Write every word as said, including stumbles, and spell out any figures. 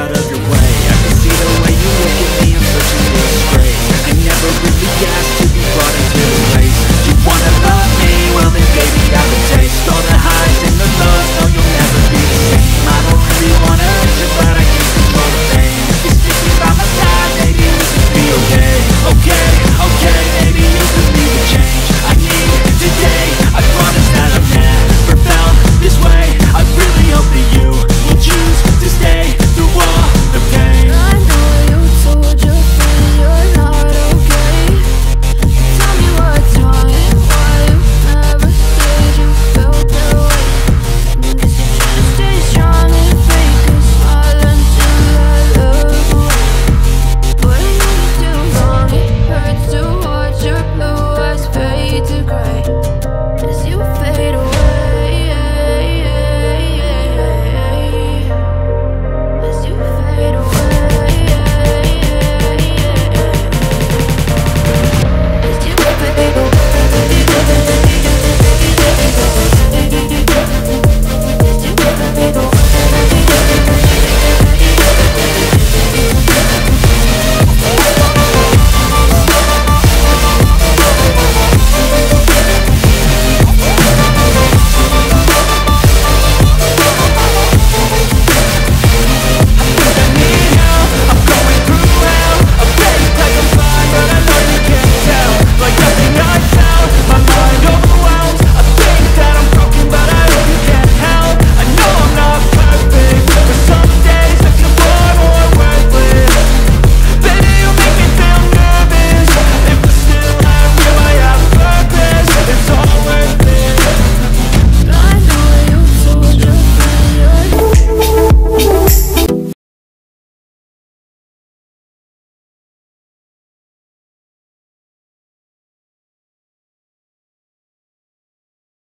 out of